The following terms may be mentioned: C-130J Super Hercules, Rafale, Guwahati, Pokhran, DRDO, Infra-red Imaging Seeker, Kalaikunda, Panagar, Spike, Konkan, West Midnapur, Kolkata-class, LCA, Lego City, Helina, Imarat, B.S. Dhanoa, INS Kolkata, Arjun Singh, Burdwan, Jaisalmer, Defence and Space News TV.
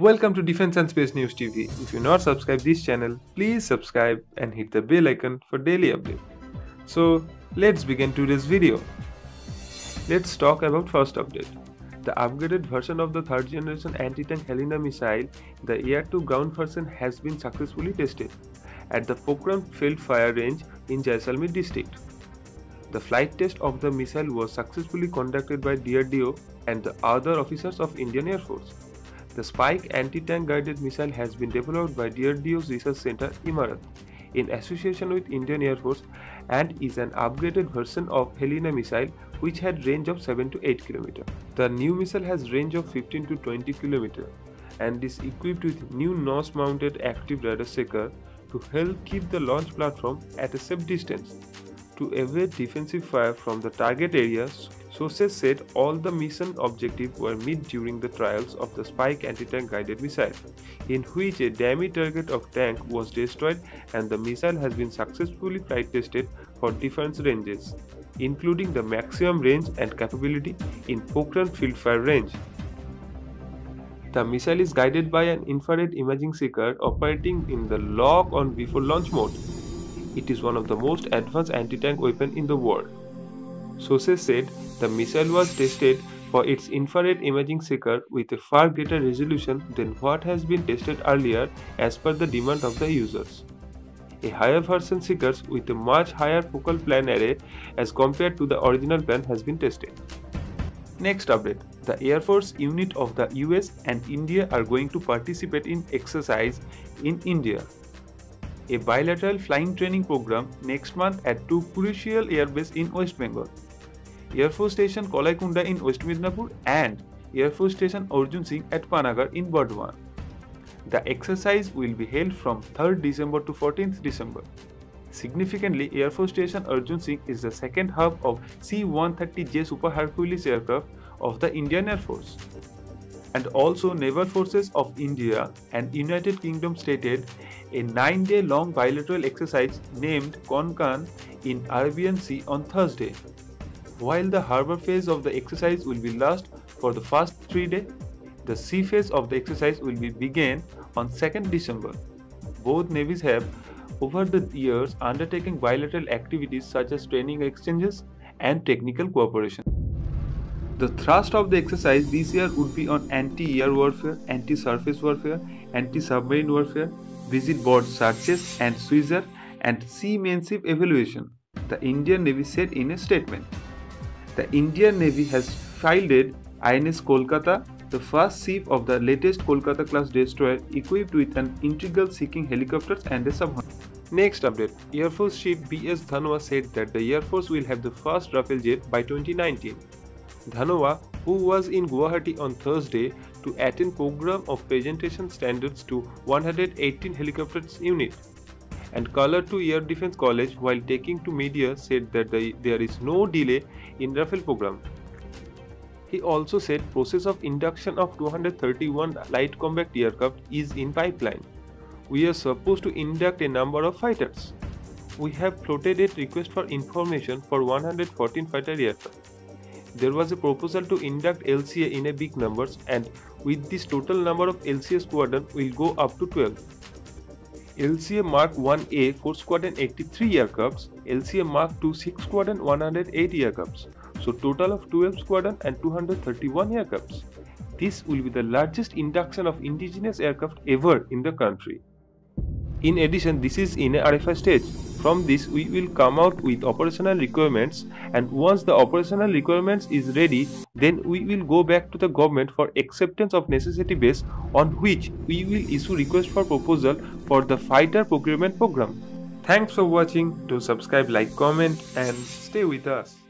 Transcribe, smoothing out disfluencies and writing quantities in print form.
Welcome to Defence and Space News TV. If you're not subscribed this channel, please subscribe and hit the bell icon for daily update. So let's begin today's video. Let's talk about first update. The upgraded version of the 3rd generation anti-tank Helina missile, the air-to-ground version, has been successfully tested at the Pokhran field fire range in Jaisalmer district. The flight test of the missile was successfully conducted by DRDO and the other officers of Indian Air Force. The Spike anti-tank guided missile has been developed by DRDO's Research Center Imarat in association with Indian Air Force and is an upgraded version of Helina missile, which had range of 7 to 8 km. The new missile has range of 15 to 20 km and is equipped with new nose-mounted active radar seeker to help keep the launch platform at a safe distance to evade defensive fire from the target areas. Sources said all the mission objectives were met during the trials of the Spike anti-tank guided missile, in which a dummy target of tank was destroyed, and the missile has been successfully flight tested for different ranges, including the maximum range and capability in Pokhran field fire range. The missile is guided by an infrared imaging seeker operating in the lock on before launch mode. It is one of the most advanced anti-tank weapons in the world. Sources said the missile was tested for its infrared imaging seeker with a far greater resolution than what has been tested earlier as per the demand of the users. A higher version seekers with a much higher focal plan array as compared to the original plan has been tested. Next update. The Air Force unit of the US and India are going to participate in exercise in India, a bilateral flying training program, next month at 2 crucial airbases in West Bengal, Air Force Station Kalaikunda in West Midnapur and Air Force Station Arjun Singh at Panagar in Burdwan. The exercise will be held from 3rd December to 14th December. Significantly, Air Force Station Arjun Singh is the second hub of C-130J Super Hercules aircraft of the Indian Air Force. And also, Naval Forces of India and United Kingdom stated a 9-day long bilateral exercise named Konkan in Arabian Sea on Thursday, while the harbor phase of the exercise will be last for the first 3 days. The sea phase of the exercise will be begin on 2nd December. Both navies have over the years undertaken bilateral activities such as training exchanges and technical cooperation. The thrust of the exercise this year would be on anti-air warfare, anti-surface warfare, anti-submarine warfare, visit board searches and seizure, and seamanship evaluation, the Indian Navy said in a statement. The Indian Navy has fielded INS Kolkata, the first ship of the latest Kolkata-class destroyer, equipped with an integral seeking helicopters and a submarine. Next update. Air Force Chief B.S. Dhanoa said that the Air Force will have the first Rafale jet by 2019. Dhanoa, who was in Guwahati on Thursday to attend program of presentation standards to 118 helicopters unit and color to Air Defense College, while taking to media, said that there is no delay in Rafale program. He also said process of induction of 231 light combat aircraft is in pipeline. We are supposed to induct a number of fighters. We have floated a request for information for 114 fighter aircraft. There was a proposal to induct LCA in a big numbers, and with this total number of LCA squadron will go up to 12. LCA Mark 1A 4 squadron 83 aircrafts, LCA Mark 2 6 squadron 108 aircrafts, so total of 12 squadron and 231 aircrafts. This will be the largest induction of indigenous aircraft ever in the country. In addition, this is in a RFI stage. From this, we will come out with operational requirements, and once the operational requirements is ready, then we will go back to the government for acceptance of necessity base, on which we will issue request for proposal for the fighter procurement program. Thanks for watching. Do subscribe, like, comment and stay with us.